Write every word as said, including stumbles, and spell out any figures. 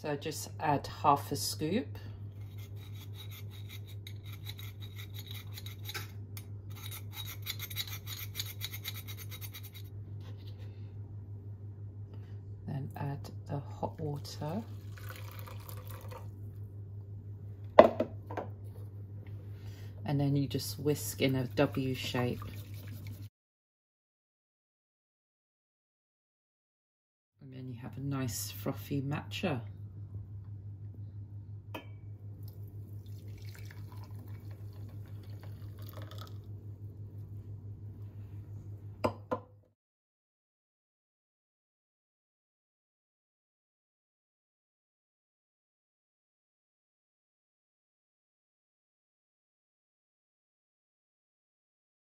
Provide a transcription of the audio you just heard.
So just add half a scoop. Then add the hot water. And then you just whisk in a W shape. And then you have a nice frothy matcha.